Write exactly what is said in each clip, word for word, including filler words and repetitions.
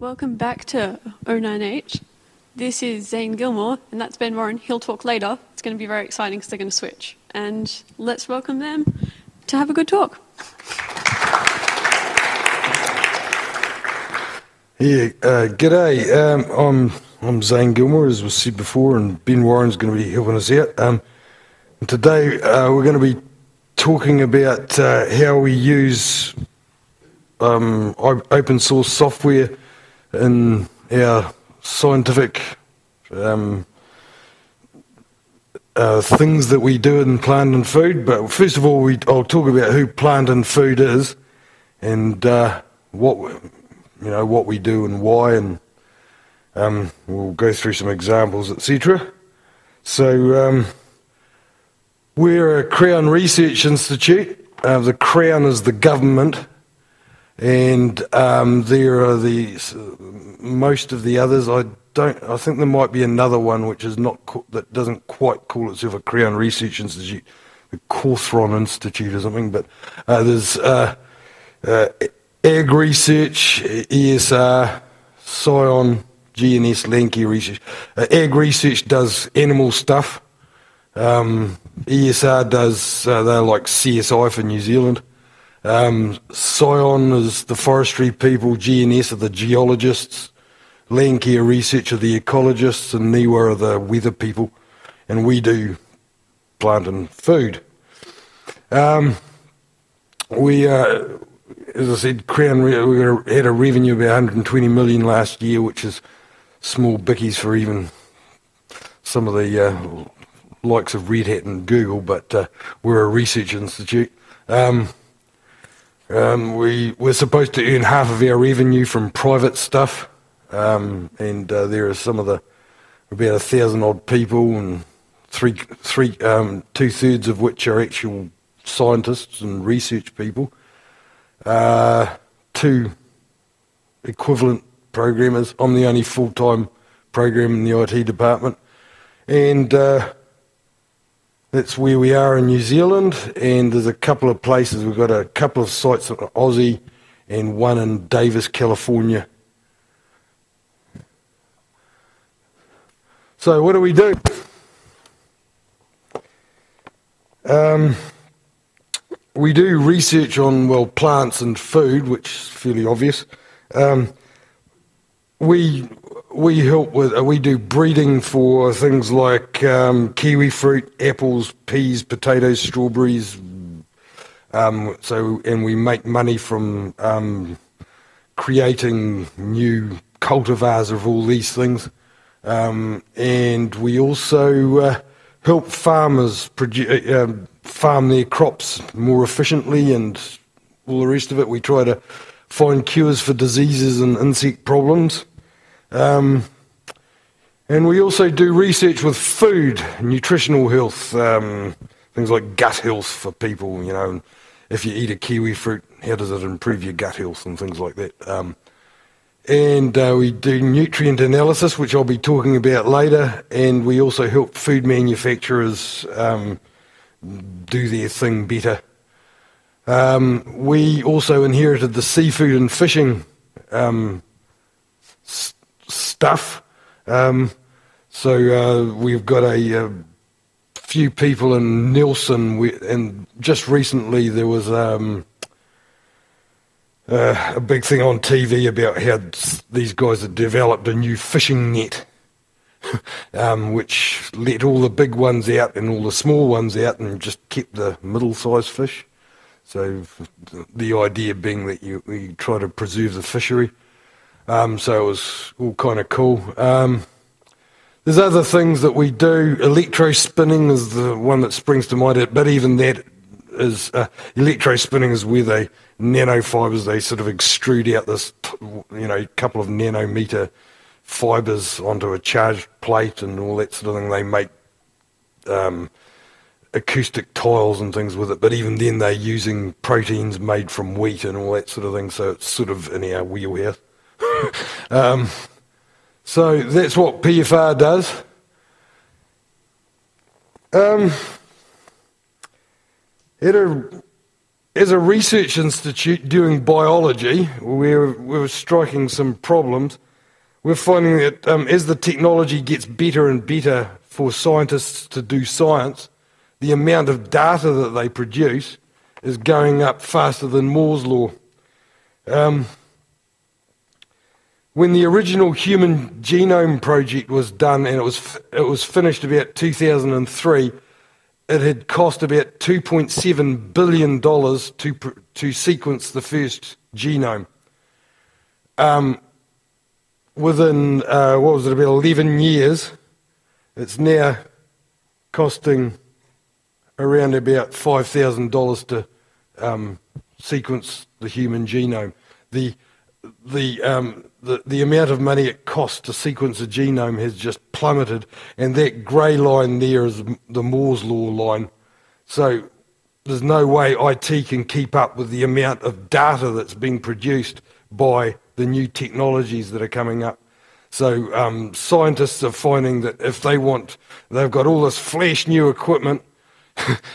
Welcome back to oh nine H. This is Zane Gilmore, and that's Ben Warren. He'll talk later. It's going to be very exciting because they're going to switch. And let's welcome them to have a good talk. Yeah, uh, g'day. Um, I'm, I'm Zane Gilmore, as was said before, and Ben Warren's going to be helping us out. Um, today uh, we're going to be talking about uh, how we use um, open source software in our scientific um, uh, things that we do in Plant and Food. But first of all, we, I'll talk about who Plant and Food is and uh, what we, you know, what we do and why, and um, we'll go through some examples, et cetera. So um, we're a Crown Research Institute. Uh, the Crown is the government, and um, there are the most of the others. I don't. I think there might be another one which is not that doesn't quite call itself a Crown Research Institute, the Cawthron Institute or something. But uh, there's. Uh, uh, Ag Research, E S R, Scion, G N S, Landcare Research. Uh, Ag Research does animal stuff. Um, E S R does, uh, they're like C S I for New Zealand. Um, Scion is the forestry people, G N S are the geologists, Landcare Research are the ecologists, and Niwa are the weather people. And we do Plant and Food. Um, we are... Uh, As I said, Crown, we had a revenue of about one hundred and twenty million last year, which is small bickies for even some of the uh, likes of Red Hat and Google, but uh, we're a research institute. Um, um, we, we're supposed to earn half of our revenue from private stuff, um, and uh, there are some of the, about a thousand odd people, and three, three, um, two-thirds of which are actual scientists and research people. Uh, two equivalent programmers. I'm the only full-time programmer in the I T department, and uh, that's where we are in New Zealand. And there's a couple of places. We've got a couple of sites in Aussie, and one in Davis, California. So what do we do? Um, We do research on, well, plants and food, which is fairly obvious. Um, we we help with, uh, we do breeding for things like um, kiwi fruit, apples, peas, potatoes, strawberries. Um, so, and we make money from um, creating new cultivars of all these things. Um, and we also uh, help farmers produce. Uh, farm their crops more efficiently and all the rest of it. We try to find cures for diseases and insect problems. Um, and we also do research with food, nutritional health, um, things like gut health for people, you know, and if you eat a kiwi fruit, how does it improve your gut health and things like that. Um, and uh, we do nutrient analysis, which I'll be talking about later, and we also help food manufacturers um, do their thing better. Um, we also inherited the seafood and fishing um, st stuff. Um, so uh, we've got a, a few people in Nelson, we, and just recently there was um, uh, a big thing on T V about how these guys had developed a new fishing net. Um, which let all the big ones out and all the small ones out and just kept the middle-sized fish. So the idea being that you, you try to preserve the fishery. Um, so it was all kind of cool. Um, there's other things that we do. Electrospinning is the one that springs to mind, but even that is... Uh, electrospinning is where they nanofibers, they sort of extrude out this, you know, couple of nanometer fibres onto a charged plate and all that sort of thing. They make um, acoustic tiles and things with it, but even then they're using proteins made from wheat and all that sort of thing, so it's sort of in our wheelhouse. um, so that's what P F R does. Um, at a, As a research institute doing biology, we're, we're striking some problems. We're finding that um, as the technology gets better and better for scientists to do science, the amount of data that they produce is going up faster than Moore's law. Um, when the original Human Genome Project was done and it was, it was finished about two thousand three, it had cost about two point seven billion dollars to, to sequence the first genome. Um, within, uh, what was it, about eleven years, it's now costing around about five thousand dollars to um, sequence the human genome. The, the, um, the, the amount of money it costs to sequence a genome has just plummeted, and that grey line there is the Moore's law line. So there's no way I T can keep up with the amount of data that's being produced by the new technologies that are coming up. So um, scientists are finding that if they want, they've got all this flash new equipment,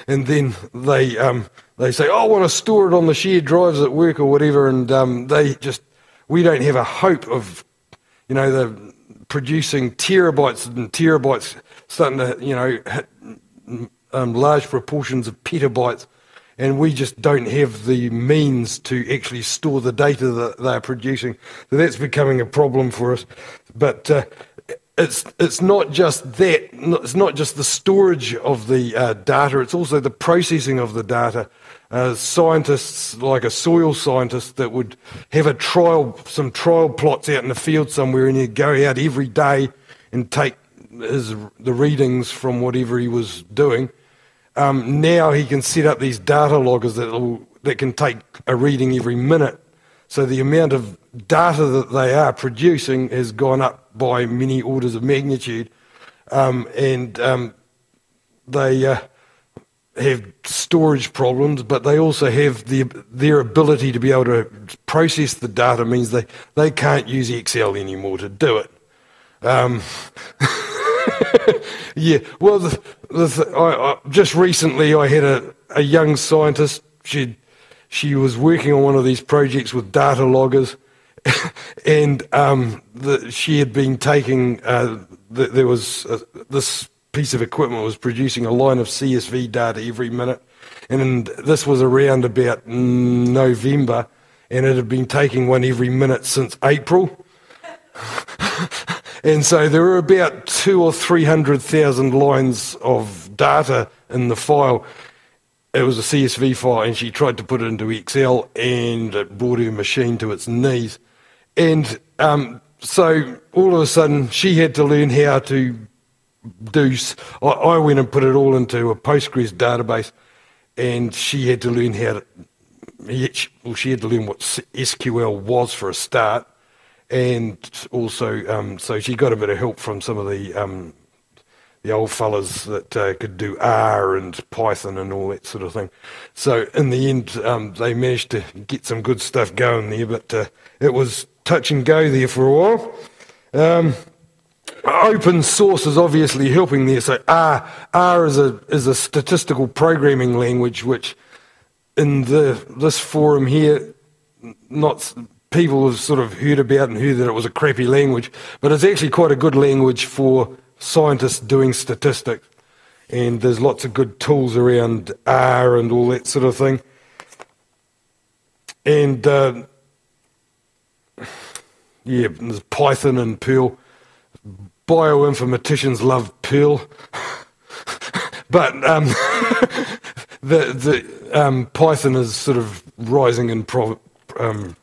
and then they um, they say, oh, I want to store it on the shared drives at work or whatever, and um, they just, we don't have a hope of, you know, the producing terabytes and terabytes, starting to, you know, hit, um, large proportions of petabytes, and we just don't have the means to actually store the data that they're producing. So that's becoming a problem for us. But uh, It's, it's not just that, it's not just the storage of the uh, data, it's also the processing of the data. Uh, scientists, like a soil scientist that would have a trial, some trial plots out in the field somewhere, and he'd go out every day and take his, the readings from whatever he was doing. Um, now he can set up these data loggers that, that can take a reading every minute. So the amount of data that they are producing has gone up by many orders of magnitude, um, and um, they uh, have storage problems, but they also have the, their ability to be able to process the data means they, they can't use Excel anymore to do it. Um, yeah, well, the, the, I, I, just recently I had a, a young scientist, she'd She was working on one of these projects with data loggers, and um, the, she had been taking, uh, the, there was, a, this piece of equipment was producing a line of C S V data every minute, and this was around about November, and it had been taking one every minute since April. And so there were about two or three hundred thousand lines of data in the file. It was a C S V file, and she tried to put it into Excel, and it brought her machine to its knees. And um, so all of a sudden, she had to learn how to do... I, I went and put it all into a Postgres database, and she had to learn how to... Well, she had to learn what S Q L was for a start, and also... Um, so she got a bit of help from some of the... Um, the old fellas that uh, could do R and Python and all that sort of thing. So in the end, um, they managed to get some good stuff going there, but uh, it was touch and go there for a while. Um, open source is obviously helping there. So R, R is a is a statistical programming language, which in the this forum here, not people have sort of heard about and heard that it was a crappy language, but it's actually quite a good language for scientists doing statistics, and there's lots of good tools around R and all that sort of thing. And uh, yeah, there's Python and Perl. Bioinformaticians love Perl, but um, the, the um, Python is sort of rising in pro um,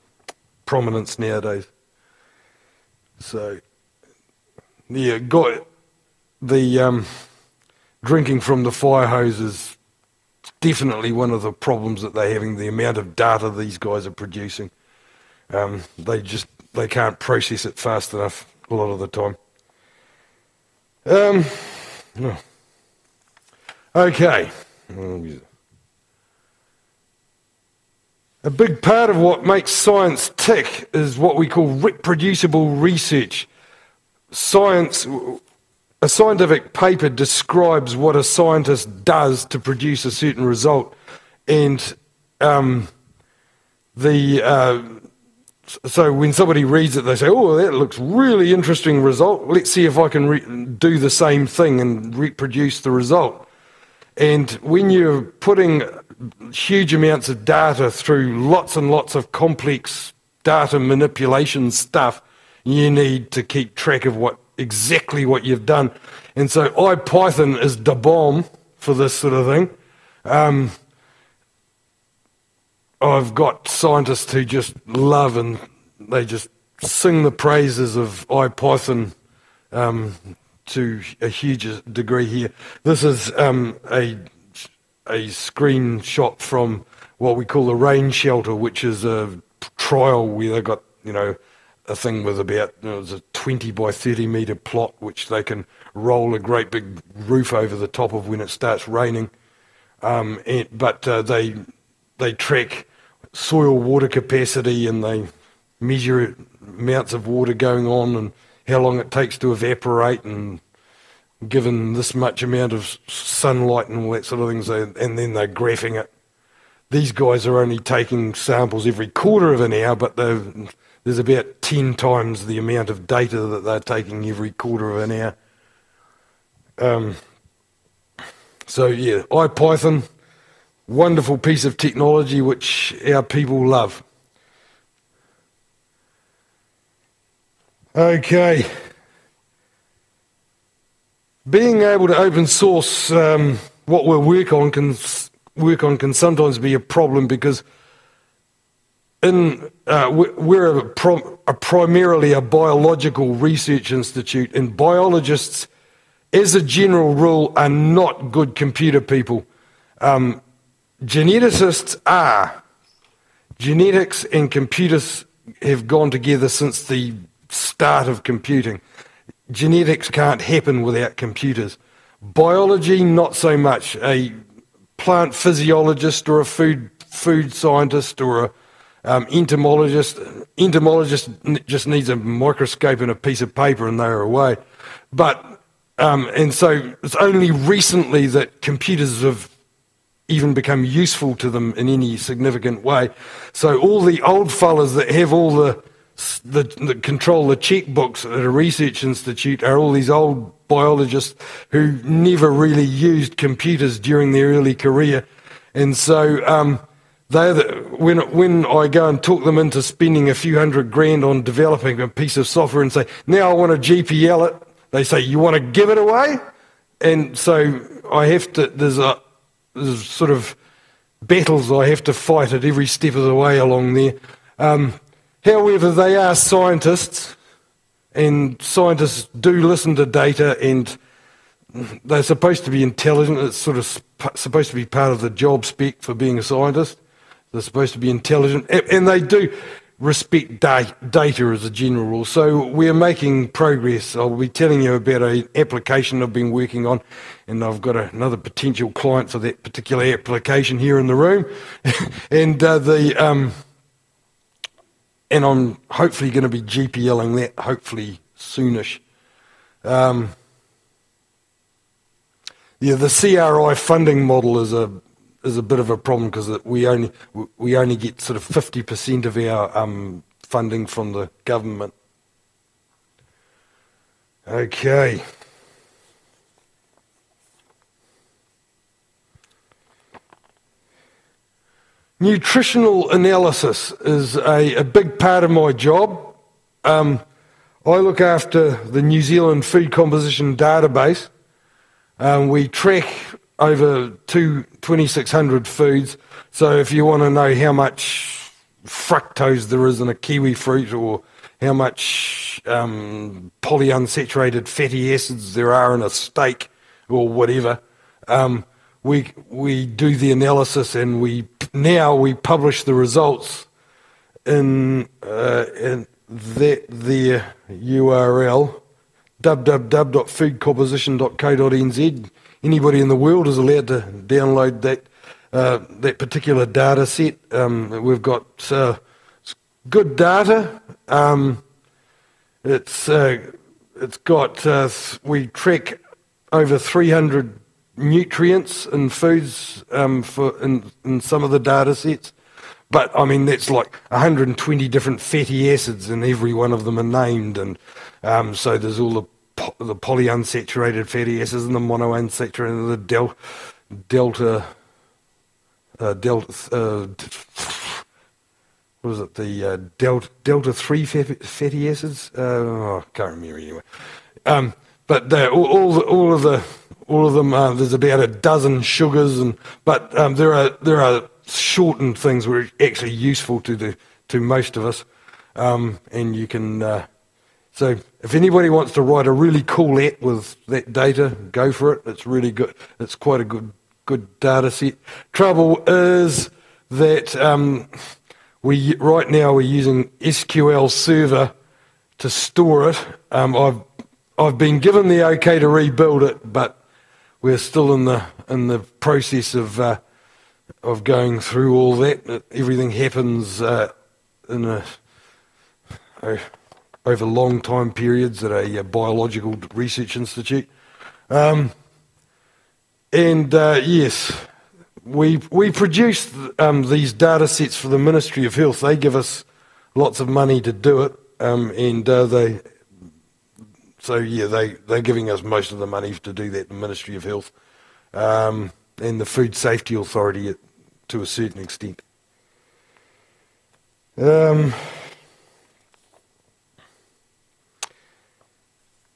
prominence nowadays. So yeah, got it. The um, drinking from the fire hose is definitely one of the problems that they're having, the amount of data these guys are producing. Um, they just they can't process it fast enough a lot of the time. Um, oh. Okay. A big part of what makes science tick is what we call reproducible research. Science... A scientific paper describes what a scientist does to produce a certain result, and um, the uh, so when somebody reads it, they say, "Oh, that looks really interesting result. Let's see if I can re do the same thing and reproduce the result." And when you're putting huge amounts of data through lots and lots of complex data manipulation stuff, you need to keep track of what exactly what you've done. And so IPython is the bomb for this sort of thing. Um, I've got scientists who just love and they just sing the praises of IPython um, to a huge degree here. This is um, a, a screenshot from what we call the rain shelter, which is a trial where they got, you know, a thing with about, you know, it was a twenty by thirty metre plot which they can roll a great big roof over the top of when it starts raining. Um, and, but uh, they they track soil water capacity and they measure it, amounts of water going on and how long it takes to evaporate and given this much amount of sunlight and all that sort of things, so, and then they're graphing it. These guys are only taking samples every quarter of an hour, but they've there's about ten times the amount of data that they're taking every quarter of an hour. Um, so yeah, IPython, wonderful piece of technology which our people love. Okay. Being able to open source um, what we work on can work on can sometimes be a problem because In, uh, we're a prim a primarily a biological research institute, and biologists, as a general rule, are not good computer people. Um, geneticists are. Genetics and computers have gone together since the start of computing. Genetics can't happen without computers. Biology, not so much. A plant physiologist or a food, food scientist or a Um, entomologist, entomologist just needs a microscope and a piece of paper and they're away. But, um, and so it's only recently that computers have even become useful to them in any significant way. So all the old fellas that have all the, the, that control the checkbooks at a research institute are all these old biologists who never really used computers during their early career. And so, um, They're the, when, when I go and talk them into spending a few hundred grand on developing a piece of software and say, now I want to G P L it, they say, you want to give it away? And so I have to, there's a there's sort of battles I have to fight at every step of the way along there. Um, however, they are scientists, and scientists do listen to data, and they're supposed to be intelligent. It's sort of sp supposed to be part of the job spec for being a scientist. They're supposed to be intelligent, and they do respect da data as a general rule. So we're making progress. I'll be telling you about an application I've been working on, and I've got another potential client for that particular application here in the room. and uh, the um, and I'm hopefully going to be GPLing that hopefully soonish. Um, yeah, the C R I funding model is a is a bit of a problem because we only we only get sort of fifty percent of our um, funding from the government. Okay. Nutritional analysis is a, a big part of my job. Um, I look after the New Zealand Food Composition Database. Um, we track over twenty-six hundred foods, so if you want to know how much fructose there is in a kiwi fruit or how much um, polyunsaturated fatty acids there are in a steak or whatever, um, we, we do the analysis and we now we publish the results in, uh, in that, the U R L, w w w dot food composition dot co dot n z. Anybody in the world is allowed to download that uh, that particular data set. Um, we've got uh, good data. Um, it's uh, it's got uh, we track over three hundred nutrients in foods um, for in, in some of the data sets. But I mean, that's like one hundred twenty different fatty acids, and every one of them are named. And um, so there's all the po the polyunsaturated fatty acids and the monounsaturated and the del delta uh, delta uh, what is it? The uh, delta delta three fatty acids. Uh, oh, I can't remember anyway. Um, but all all, the, all of the all of them. Uh, there's about a dozen sugars, and but um, there are there are. shortened things were actually useful to the to most of us, um, and you can. Uh, so, if anybody wants to write a really cool app with that data, go for it. It's really good. It's quite a good good data set. Trouble is that um, we right now we're using S Q L Server to store it. Um, I've I've been given the okay to rebuild it, but we're still in the in the process of. Uh, of going through all that. Everything happens uh, in a, a, over long time periods at a, a biological research institute. Um, and uh, yes, we, we produce um, these data sets for the Ministry of Health. They give us lots of money to do it, um, and uh, they, so yeah, they, they're giving us most of the money to do that, the Ministry of Health. Um, and the Food Safety Authority to a certain extent. Um,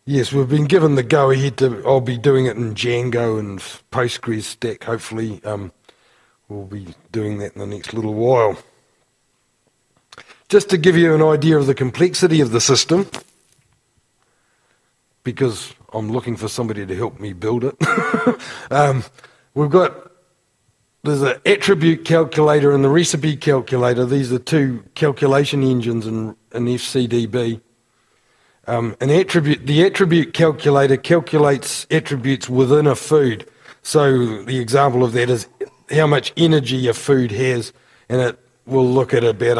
yes, we've been given the go-ahead to, I'll be doing it in Django and Postgres stack, hopefully. Um, we'll be doing that in the next little while. Just to give you an idea of the complexity of the system, because I'm looking for somebody to help me build it. um, We've got, there's an attribute calculator and the recipe calculator. These are two calculation engines in, in F C D B. Um, an attribute, the attribute calculator calculates attributes within a food. So the example of that is how much energy a food has, and it will look at about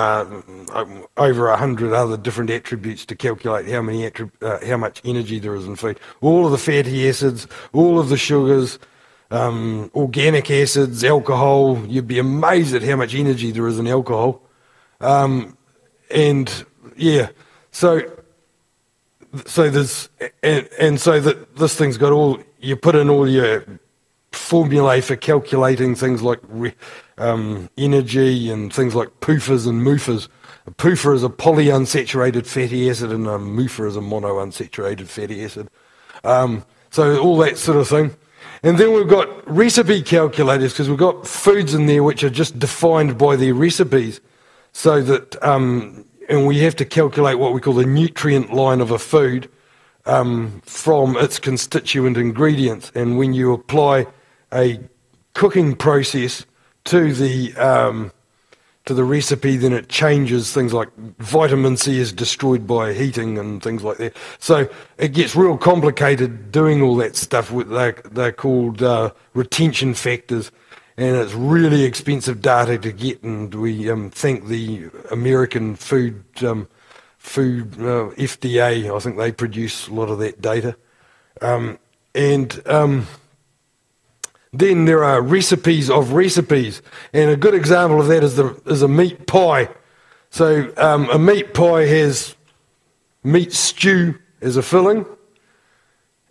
uh, over a hundred other different attributes to calculate how many uh, how much energy there is in food. All of the fatty acids, all of the sugars, Um, organic acids, alcohol. You'd be amazed at how much energy there is in alcohol. Um, and yeah, so so there's and, and so that this thing's got all. You put in all your formulae for calculating things like re, um, energy and things like P U F As and M U F As. A P U F A is a polyunsaturated fatty acid, and a M U F A is a monounsaturated fatty acid. Um, so all that sort of thing. And then we've got recipe calculators, because we've got foods in there which are just defined by their recipes, so that um, and we have to calculate what we call the nutrient line of a food um, from its constituent ingredients. And when you apply a cooking process to the um, to the recipe, then it changes things like vitamin C is destroyed by heating and things like that. So it gets real complicated doing all that stuff. They're, they're called uh, retention factors, and it's really expensive data to get, and we um, thank the American food, um, food uh, F D A. I think they produce a lot of that data. Um, and... Um, Then there are recipes of recipes, and a good example of that is the is a meat pie. So um, a meat pie has meat stew as a filling,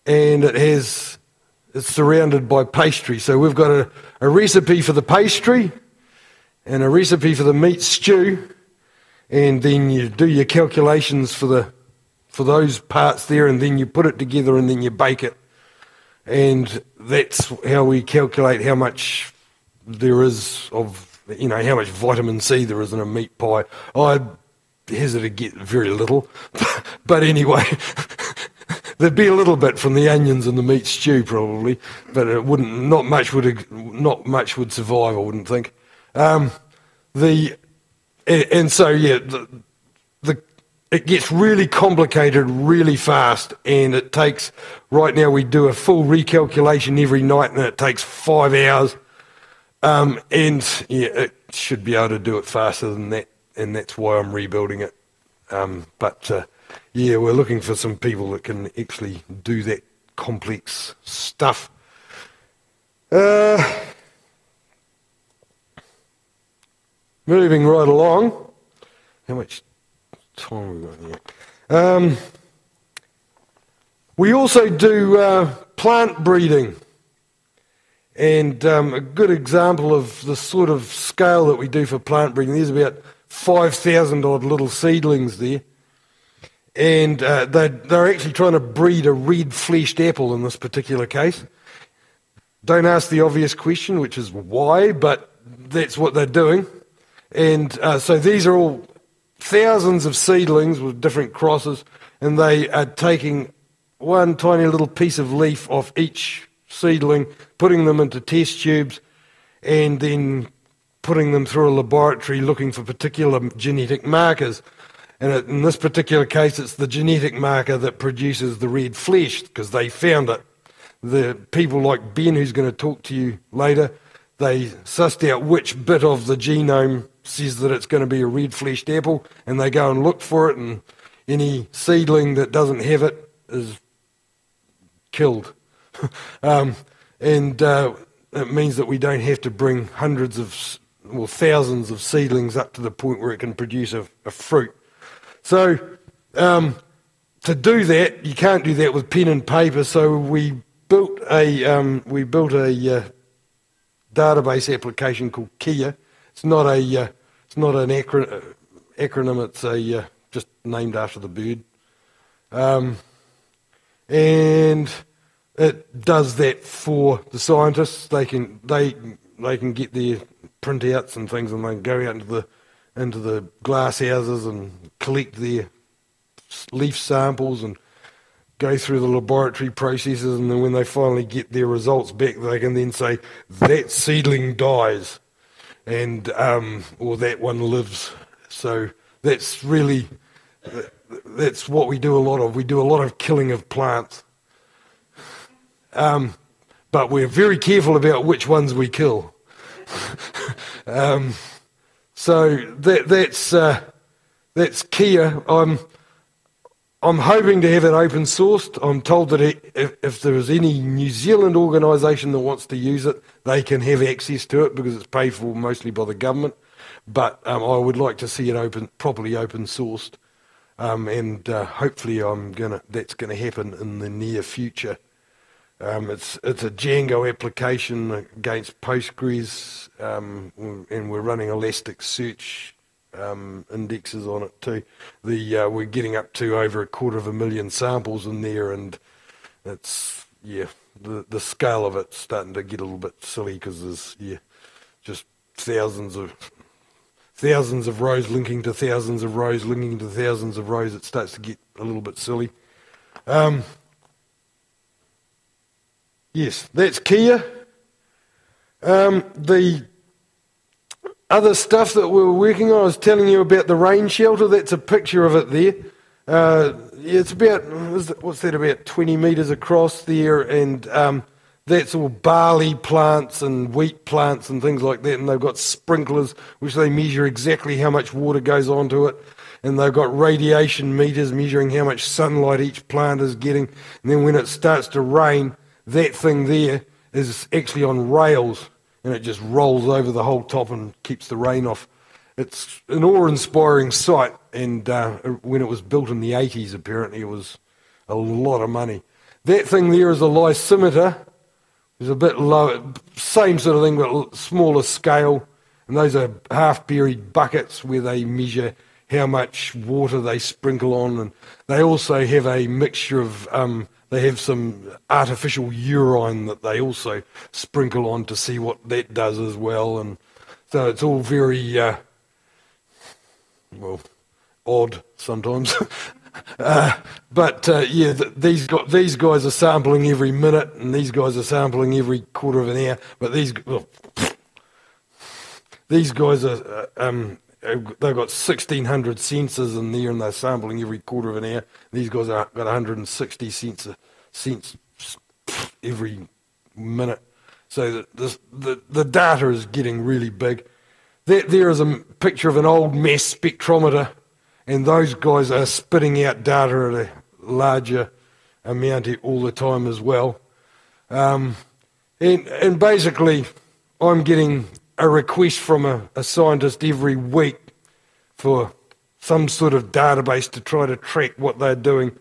and it has it's surrounded by pastry. So we've got a, a recipe for the pastry, and a recipe for the meat stew, and then you do your calculations for the for those parts there, and then you put it together, and then you bake it. And that's how we calculate how much there is of, you know, how much vitamin C there is in a meat pie. I hazard to get very little, but anyway, there'd be a little bit from the onions and the meat stew probably, but it wouldn't. Not much would not much would survive, I wouldn't think. Um, the and so yeah, the, the it gets really complicated really fast, and it takes. Right now we do a full recalculation every night, and it takes five hours. Um, and yeah, it should be able to do it faster than that, and that's why I'm rebuilding it. Um, but uh, yeah, we're looking for some people that can actually do that complex stuff. Uh, moving right along. How much time have we got here? Um, we also do uh, plant breeding. And um, a good example of the sort of scale that we do for plant breeding, there's about five thousand odd little seedlings there. And uh, they're, they're actually trying to breed a red-fleshed apple in this particular case. Don't ask the obvious question, which is why, but that's what they're doing. And uh, so these are all thousands of seedlings with different crosses, and they are taking one tiny little piece of leaf off each seedling, putting them into test tubes, and then putting them through a laboratory looking for particular genetic markers. And in this particular case, it's the genetic marker that produces the red flesh, because they found it. The people like Ben, who's going to talk to you later, they sussed out which bit of the genome says that it's going to be a red-fleshed apple, and they go and look for it, and any seedling that doesn't have it is killed. um, and uh, it means that we don't have to bring hundreds of, well, thousands of seedlings up to the point where it can produce a, a fruit. So um, to do that, you can't do that with pen and paper, so we built a, um, we built a uh, database application called Kea. It's not a, uh, it's not an acron acronym. It's a uh, just named after the bird, um, and it does that for the scientists. They can they they can get their printouts and things, and they can go out into the into the glass houses and collect their leaf samples and go through the laboratory processes. And then when they finally get their results back, they can then say that seedling dies. And um, or that one lives. So that's really that's what we do a lot of. We do a lot of killing of plants, um, but we're very careful about which ones we kill. um, so that that's uh, that's Kea. I'm I'm hoping to have it open sourced. I'm told that it, if, if there is any New Zealand organisation that wants to use it, they can have access to it because it's paid for mostly by the government. But um, I would like to see it open, properly open sourced, um, and uh, hopefully I'm gonna that's going to happen in the near future. Um, it's it's a Django application against Postgres, um, and we're running Elasticsearch Um, indexes on it too. The uh, we're getting up to over a quarter of a million samples in there, and it's yeah the the scale of it's starting to get a little bit silly because there's yeah just thousands of thousands of rows linking to thousands of rows linking to thousands of rows. It starts to get a little bit silly. Um, yes, that's Kea. Um, the other stuff that we were working on, I was telling you about the rain shelter. That's a picture of it there. Uh, it's about, what's that, about twenty metres across there, and um, that's all barley plants and wheat plants and things like that, and they've got sprinklers which they measure exactly how much water goes onto it, and they've got radiation meters measuring how much sunlight each plant is getting, and then when it starts to rain, that thing there is actually on rails, and it just rolls over the whole top and keeps the rain off. It's an awe-inspiring sight, and uh, when it was built in the eighties, apparently it was a lot of money. That thing there is a lysimeter. It's a bit low, same sort of thing, but smaller scale, and those are half-buried buckets where they measure how much water they sprinkle on, and they also have a mixture of... Um, They have some artificial urine that they also sprinkle on to see what that does as well, and so it's all very uh, well odd sometimes. uh, but uh, yeah, th these got these guys are sampling every minute, and these guys are sampling every quarter of an hour. But these well, these guys are uh, um, they've got sixteen hundred sensors in there, and they're sampling every quarter of an hour. These guys have got one hundred sixty sensor cents every minute. So the, this, the, the data is getting really big. That there is a picture of an old mass spectrometer, and those guys are spitting out data at a larger amount all the time as well. Um, And, and basically, I'm getting a request from a, a scientist every week for some sort of database to try to track what they're doing.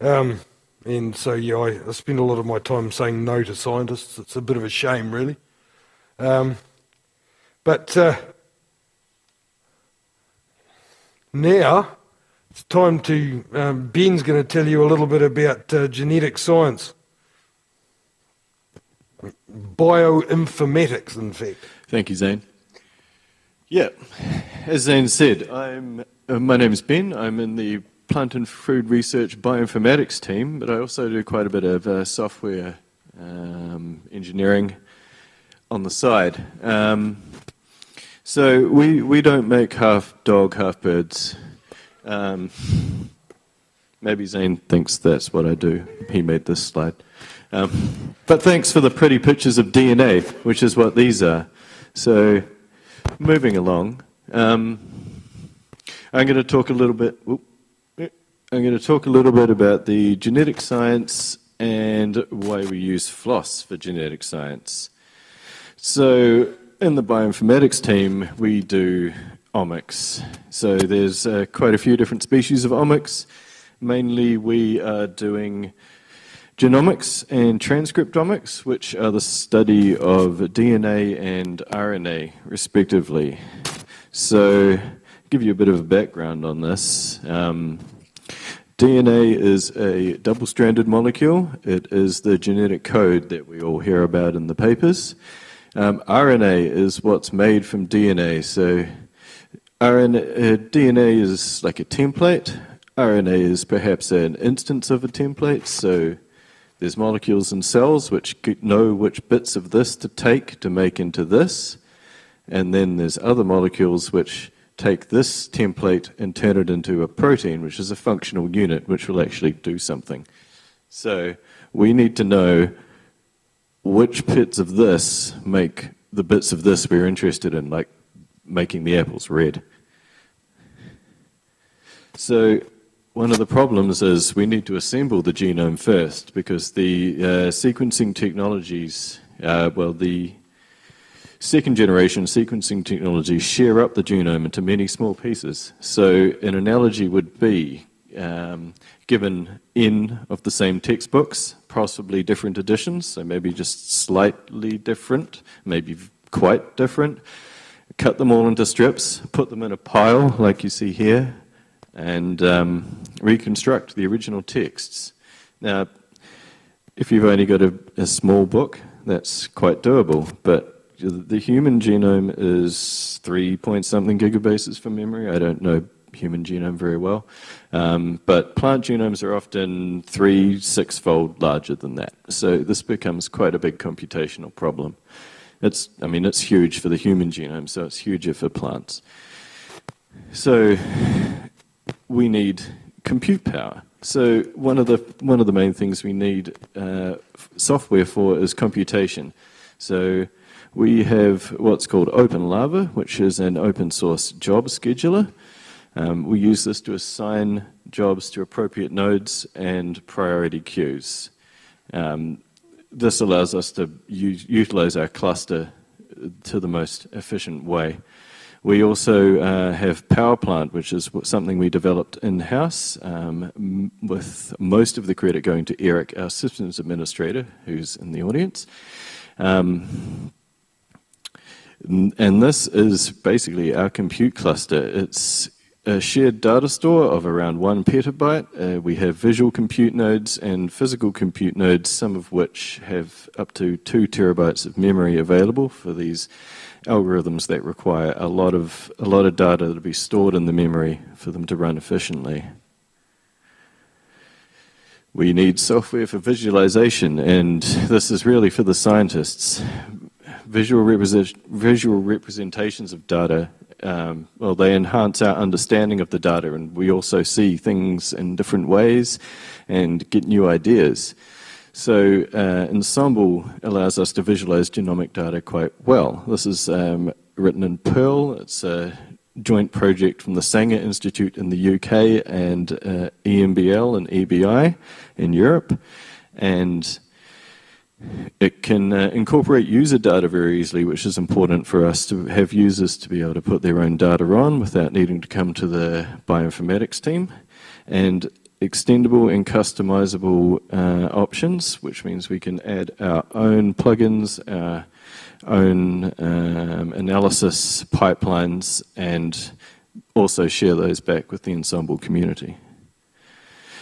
Um, and so, yeah, I, I spend a lot of my time saying no to scientists. It's a bit of a shame, really. Um, but uh, now it's time to, um, Ben's going to tell you a little bit about uh, genetic science. Bioinformatics, in fact. Thank you, Zane. Yeah, as Zane said, I'm, uh, my name is Ben. I'm in the Plant and Food Research Bioinformatics team, but I also do quite a bit of uh, software um, engineering on the side. Um, so we, we don't make half dog, half birds. Um, maybe Zane thinks that's what I do. He made this slide. Um, but thanks for the pretty pictures of D N A, which is what these are. So, moving along, um, I'm going to talk a little bit. Whoop, I'm going to talk a little bit about the genetic science and why we use FLOSS for genetic science. So, in the bioinformatics team, we do omics. So, there's uh, quite a few different species of omics. Mainly, we are doing genomics and transcriptomics, which are the study of D N A and R N A, respectively. So, give you a bit of a background on this. Um, D N A is a double-stranded molecule. It is the genetic code that we all hear about in the papers. Um, R N A is what's made from D N A. So, R N A, uh, D N A is like a template. R N A is perhaps an instance of a template. So, there's molecules in cells which know which bits of this to take to make into this. And then there's other molecules which take this template and turn it into a protein, which is a functional unit, which will actually do something. So we need to know which bits of this make the bits of this we're interested in, like making the apples red. So one of the problems is we need to assemble the genome first because the uh, sequencing technologies, uh, well, the second generation sequencing technologies share up the genome into many small pieces. So an analogy would be um, given N of the same textbooks, possibly different editions, so maybe just slightly different, maybe quite different, cut them all into strips, put them in a pile like you see here, and um, reconstruct the original texts. Now, if you've only got a, a small book, that's quite doable, but the human genome is three point something gigabases from memory. I don't know human genome very well, um, but plant genomes are often three, six-fold larger than that. So this becomes quite a big computational problem. It's, I mean, it's huge for the human genome, so it's huger for plants. So we need compute power. So one of the one of the main things we need uh, software for is computation. So we have what's called OpenLava, which is an open source job scheduler. Um, we use this to assign jobs to appropriate nodes and priority queues. Um, this allows us to utilize our cluster to the most efficient way. We also uh, have PowerPlant, which is something we developed in-house, um, with most of the credit going to Eric, our systems administrator, who's in the audience. Um, and this is basically our compute cluster. It's a shared data store of around one petabyte. Uh, we have visual compute nodes and physical compute nodes, some of which have up to two terabytes of memory available for these algorithms that require a lot of a lot of data to be stored in the memory for them to run efficiently. We need software for visualization, and this is really for the scientists. Visual, represent, visual representations of data, um, well, they enhance our understanding of the data, and we also see things in different ways and get new ideas. So uh, Ensembl allows us to visualize genomic data quite well. This is um, written in Perl. It's a joint project from the Sanger Institute in the U K and uh, E M B L and E B I in Europe. And It can uh, incorporate user data very easily, which is important for us to have users to be able to put their own data on without needing to come to the bioinformatics team. And extendable and customizable uh, options, which means we can add our own plugins, our own um, analysis pipelines, and also share those back with the Ensembl community.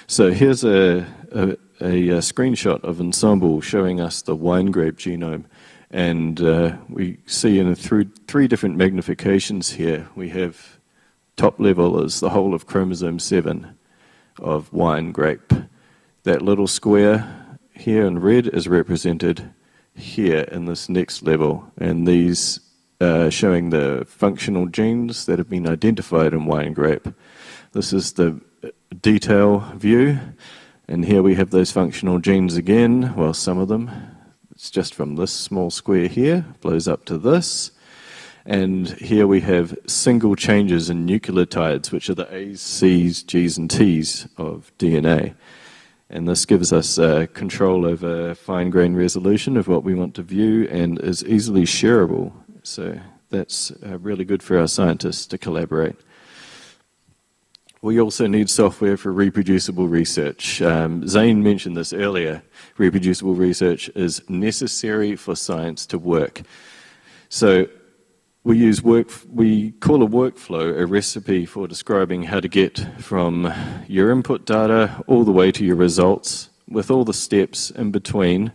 So here's a, a A, a screenshot of Ensembl showing us the winegrape genome, and uh, we see in through three different magnifications here. We have top level is the whole of chromosome seven of winegrape. That little square here in red is represented here in this next level, and these are showing the functional genes that have been identified in winegrape. This is the detail view. And here we have those functional genes again, well, some of them. It's just from this small square here, blows up to this. And here we have single changes in nucleotides, which are the A's, C's, G's, and T's of D N A. And this gives us uh, control over fine-grained resolution of what we want to view and is easily shareable. So that's uh, really good for our scientists to collaborate. We also need software for reproducible research. Um, Zane mentioned this earlier. Reproducible research is necessary for science to work. So we use work, we call a workflow a recipe for describing how to get from your input data all the way to your results, with all the steps in between,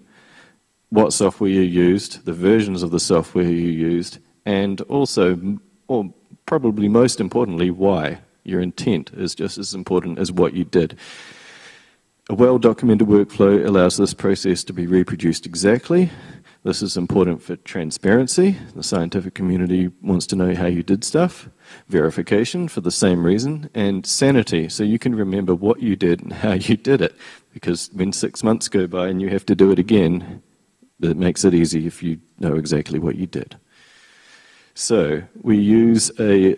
what software you used, the versions of the software you used, and also, or probably most importantly, why. Your intent is just as important as what you did. A well-documented workflow allows this process to be reproduced exactly. This is important for transparency. The scientific community wants to know how you did stuff. Verification for the same reason. And sanity, so you can remember what you did and how you did it. Because when six months go by and you have to do it again, it makes it easy if you know exactly what you did. So we use a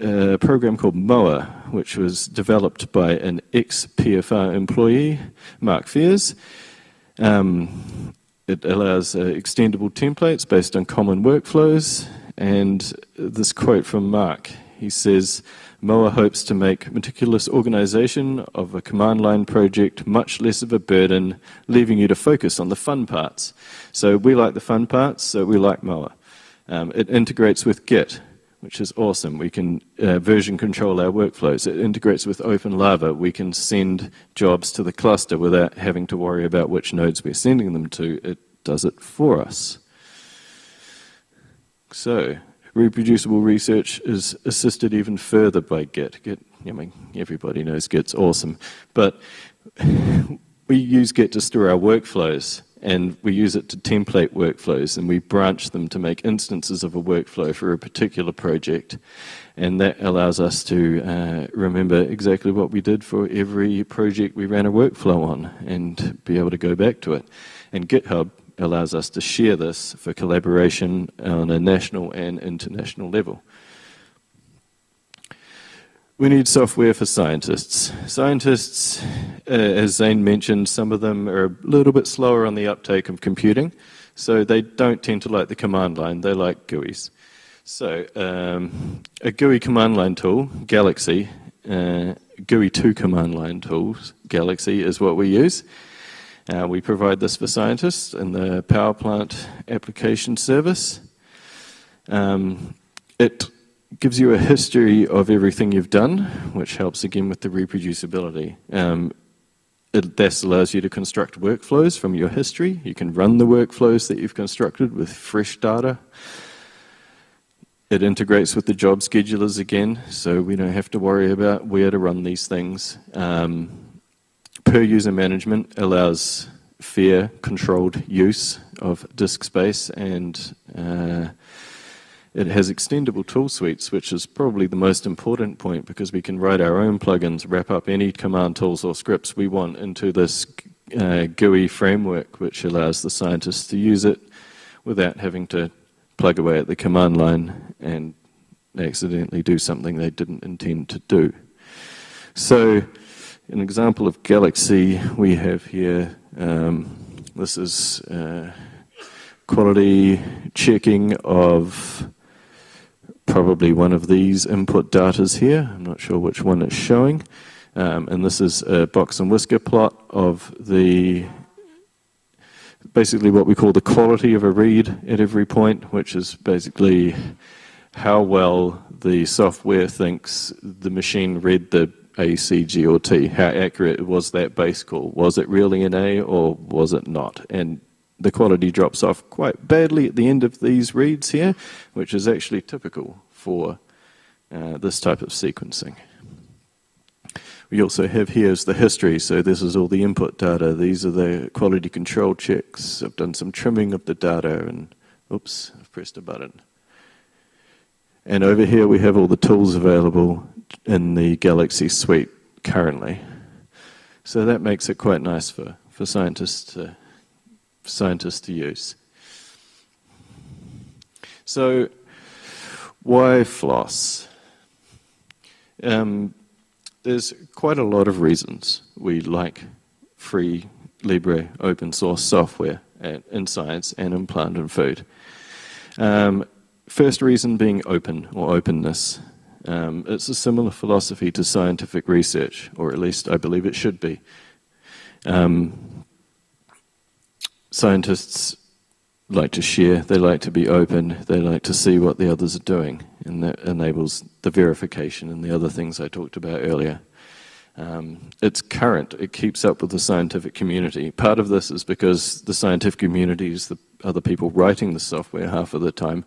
a program called M O A, which was developed by an ex-P F R employee, Mark Fears. Um, it allows uh, extendable templates based on common workflows, and this quote from Mark, he says, M O A hopes to make meticulous organization of a command line project much less of a burden, leaving you to focus on the fun parts. So we like the fun parts, so we like M O A. Um, it integrates with Git, which is awesome. We can uh, version control our workflows. It integrates with OpenLava. We can send jobs to the cluster without having to worry about which nodes we're sending them to. It does it for us. So reproducible research is assisted even further by Git. Git, I mean, everybody knows Git's awesome. But we use Git to store our workflows, and we use it to template workflows, and we branch them to make instances of a workflow for a particular project. And that allows us to uh, remember exactly what we did for every project we ran a workflow on and be able to go back to it. And GitHub allows us to share this for collaboration on a national and international level. We need software for scientists. Scientists, uh, as Zane mentioned, some of them are a little bit slower on the uptake of computing, so they don't tend to like the command line, they like G U Is. So um, a G U I command line tool, Galaxy, uh, G U I two command line tools, Galaxy is what we use. Uh, we provide this for scientists in the PowerPlant application service. Um, it gives you a history of everything you've done, which helps again with the reproducibility. Um, it, this allows you to construct workflows from your history. You can run the workflows that you've constructed with fresh data. It integrates with the job schedulers again, so we don't have to worry about where to run these things. Um, per-user management allows fair, controlled use of disk space, and uh, it has extendable tool suites, which is probably the most important point, because we can write our own plugins, wrap up any command tools or scripts we want into this uh, G U I framework, which allows the scientists to use it without having to plug away at the command line and accidentally do something they didn't intend to do. So an example of Galaxy we have here, um, This is uh, quality checking of probably one of these input datas here. I'm not sure which one it's showing. Um, and this is a box and whisker plot of the basically what we call the quality of a read at every point, which is basically how well the software thinks the machine read the A, C, G, or T. How accurate was that base call? Was it really an A or was it not? And the quality drops off quite badly at the end of these reads here, which is actually typical for uh, this type of sequencing. We also have here is the history, so this is all the input data. These are the quality control checks. I've done some trimming of the data and, oops, I've pressed a button. And over here we have all the tools available in the Galaxy suite currently. So that makes it quite nice for, for scientists to, for scientists to use. So why FLOSS? Um, There's quite a lot of reasons we like free, libre, open source software at, in science and in plant and food. Um, first reason being open or openness. Um, it's a similar philosophy to scientific research, or at least I believe it should be. Um, scientists like to share, they like to be open, they like to see what the others are doing. And that enables the verification and the other things I talked about earlier. Um, it's current, it keeps up with the scientific community. Part of this is because the scientific community is the other people writing the software half of the time.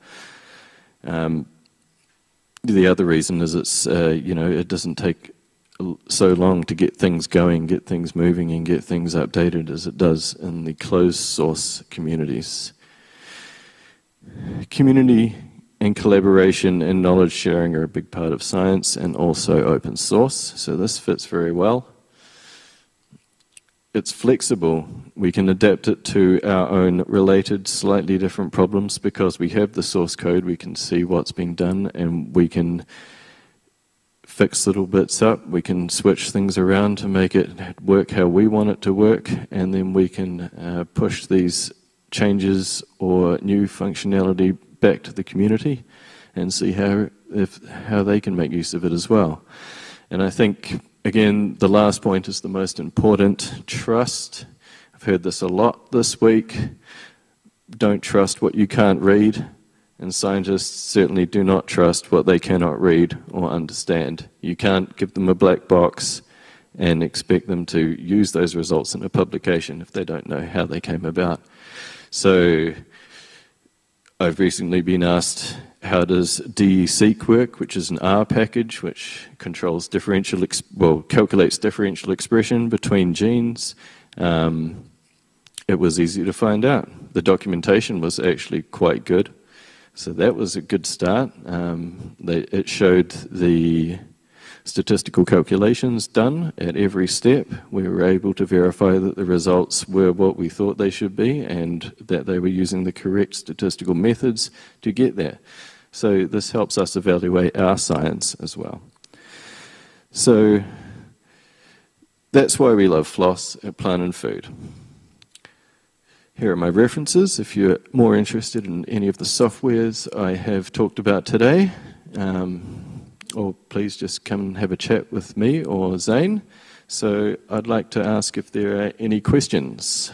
Um, the other reason is it's, uh, you know, it doesn't take so long to get things going, get things moving and get things updated as it does in the closed source communities. Community and collaboration and knowledge sharing are a big part of science and also open source, so this fits very well. It's flexible. We can adapt it to our own related, slightly different problems because we have the source code, we can see what's being done and we can fix little bits up, we can switch things around to make it work how we want it to work, and then we can uh, push these changes or new functionality back to the community and see how, if, how they can make use of it as well. And I think, again, the last point is the most important, trust. I've heard this a lot this week. Don't trust what you can't read, and scientists certainly do not trust what they cannot read or understand. You can't give them a black box and expect them to use those results in a publication if they don't know how they came about. So I've recently been asked, how does D E seq work, which is an R package which controls differential, ex well, calculates differential expression between genes. Um, it was easy to find out. The documentation was actually quite good. So that was a good start. Um, they, it showed the statistical calculations done at every step. We were able to verify that the results were what we thought they should be and that they were using the correct statistical methods to get there. So this helps us evaluate our science as well. So that's why we love FLOSS at Plant and Food. Here are my references if you're more interested in any of the softwares I have talked about today. Um, or please just come and have a chat with me or Zane. So I'd like to ask if there are any questions.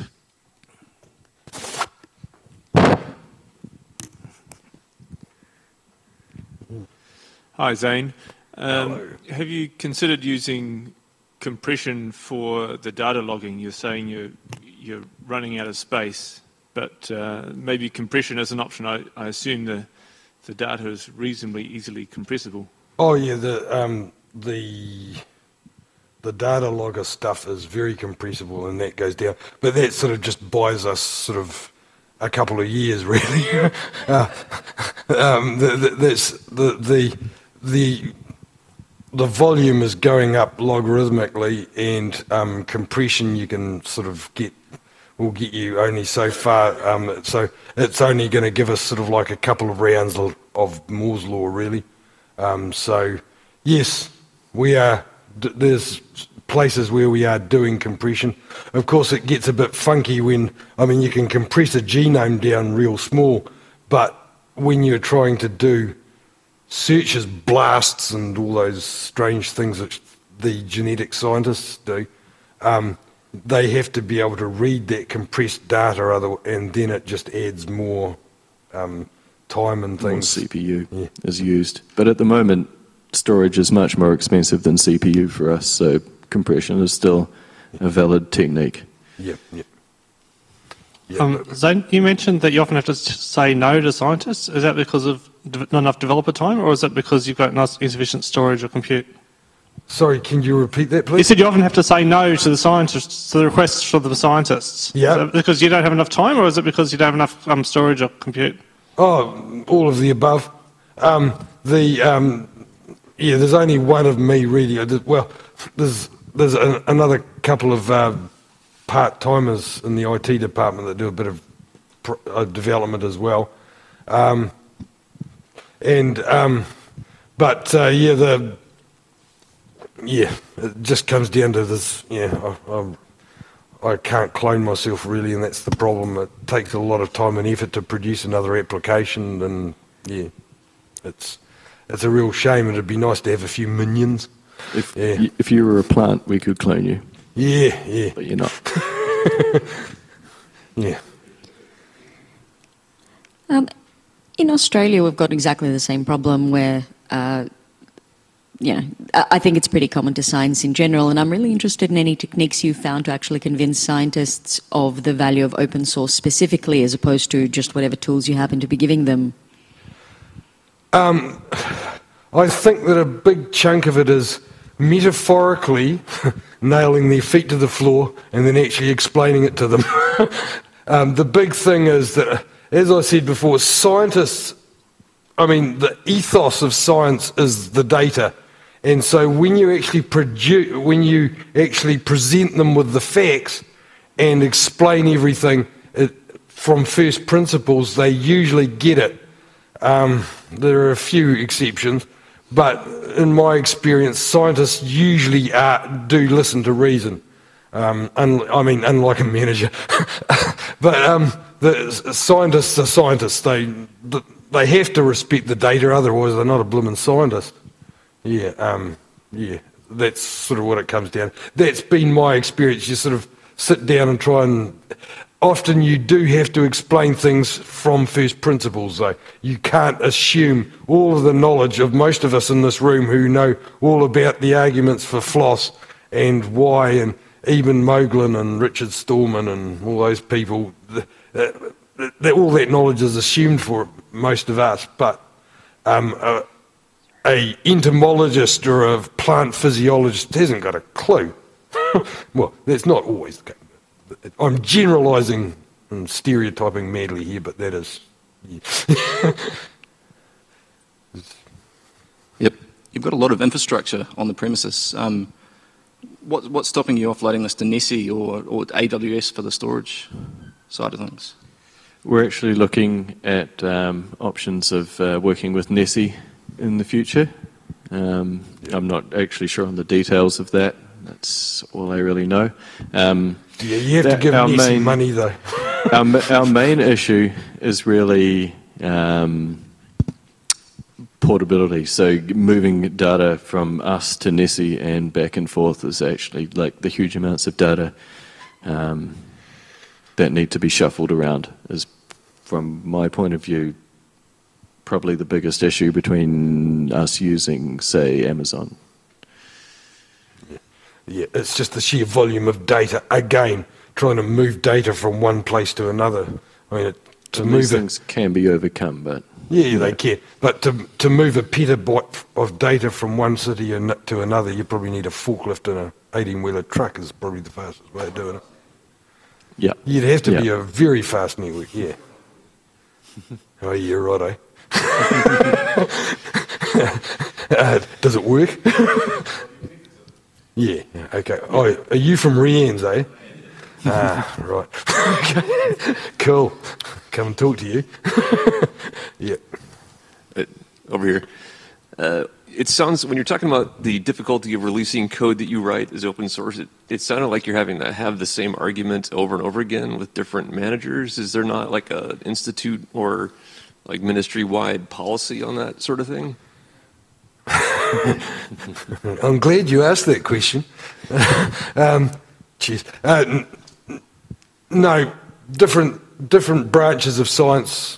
Hi, Zane. Um, have you considered using compression for the data logging? You're saying you're, you're running out of space, but uh, maybe compression is an option. I, I assume the, the data is reasonably easily compressible. Oh yeah, the um, the the data logger stuff is very compressible, and that goes down. But that sort of just buys us sort of a couple of years, really. uh, um, the, the, that's the the the the volume is going up logarithmically, and um, compression you can sort of get will get you only so far. Um, so it's only going to give us sort of like a couple of rounds of, of Moore's law, really. Um, so, yes, we are. There's places where we are doing compression. Of course, it gets a bit funky when, I mean, you can compress a genome down real small, but when you're trying to do searches, blasts, and all those strange things that the genetic scientists do, um, they have to be able to read that compressed data, other, and then it just adds more um, time and things. More C P U yeah. is used. But at the moment, storage is much more expensive than C P U for us, so compression is still a valid technique. Yep, yep. yep. Um, Zane, you mentioned that you often have to say no to scientists. Is that because of not enough developer time, or is that because you've got not insufficient storage or compute? Sorry, can you repeat that, please? You said you often have to say no to the scientists, to the requests from the scientists. Yeah. Because you don't have enough time, or is it because you don't have enough um, storage or compute? Oh, all of the above. Um, the um, yeah, there's only one of me really. Well, there's there's a, another couple of uh, part-timers in the I T department that do a bit of pr uh, development as well, um, and um, but uh, yeah, the Yeah, it just comes down to this, yeah, I, I, I can't clone myself really, and that's the problem. It takes a lot of time and effort to produce another application, and yeah, it's it's a real shame, and it'd be nice to have a few minions. If, yeah. if you were a plant, we could clone you. Yeah, yeah. But you're not. yeah. Um, in Australia, we've got exactly the same problem where... Uh, Yeah, I think it's pretty common to science in general, and I'm really interested in any techniques you found to actually convince scientists of the value of open source specifically, as opposed to just whatever tools you happen to be giving them. Um, I think that a big chunk of it is metaphorically nailing their feet to the floor and then actually explaining it to them. um, the big thing is that, as I said before, scientists, I mean, the ethos of science is the data. And so when you actually produce, when you actually present them with the facts and explain everything it, from first principles, they usually get it. Um, there are a few exceptions, but in my experience, scientists usually are, do listen to reason. Um, un I mean, unlike a manager, but um, the scientists are scientists. They, the, they have to respect the data, otherwise they're not a blooming scientist. Yeah, um, yeah, that's sort of what it comes down to. That's been my experience. You sort of sit down and try and... Often you do have to explain things from first principles, though. You can't assume all of the knowledge of most of us in this room who know all about the arguments for FLOSS and why, and even Moglen and Richard Stallman and all those people. The, uh, the, all that knowledge is assumed for most of us, but... Um, uh, A entomologist or a plant physiologist hasn't got a clue. Well, that's not always the case. I'm generalising and stereotyping madly here, but that is... Yeah. Yep. You've got a lot of infrastructure on the premises. Um, what, what's stopping you offloading this to Nessie or, or A W S for the storage side of things? We're actually looking at um, options of uh, working with Nessie in the future. Um, yeah. I'm not actually sure on the details of that. That's all I really know. Um, yeah, you have that, to give me some money though. our, our main issue is really um, portability. So moving data from us to Nessie and back and forth is actually like the huge amounts of data um, that need to be shuffled around is, from my point of view, probably the biggest issue between us using, say, Amazon. Yeah. yeah, it's just the sheer volume of data. Again, trying to move data from one place to another. I mean, it, to and move these things it, can be overcome, but yeah, yeah, they can. But to to move a petabyte of data from one city to another, you probably need a forklift and an eighteen-wheeler truck. Is probably the fastest way of doing it. Yeah, you'd have to yeah. be a very fast network. Yeah. Oh, you're right, eh? uh, does it work? yeah, okay. Oh, are you from Rianne's, eh? Ah, right. Okay. Cool. Come and talk to you. yeah. Uh, over here. Uh, it sounds, when you're talking about the difficulty of releasing code that you write as open source, it, it sounded like you're having to have the same argument over and over again with different managers. Is there not like an institute or like ministry-wide policy on that sort of thing? I'm glad you asked that question. um, geez. Uh, no, different, different branches of science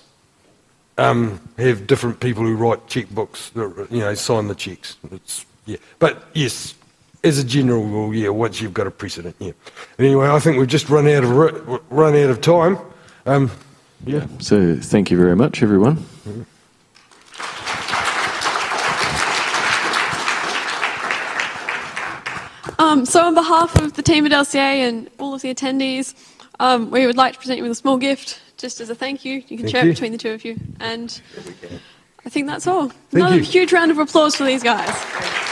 um, have different people who write checkbooks, that, you know, sign the checks. It's, yeah. But yes, as a general rule, yeah, once you've got a precedent, yeah. Anyway, I think we've just run out of, run out of time. Um, yeah. So thank you very much, everyone. Mm-hmm. Um, so on behalf of the team at L C A and all of the attendees, um, we would like to present you with a small gift, just as a thank you. You can thank share you. It between the two of you. And I think that's all. Thank Another you. Huge round of applause for these guys.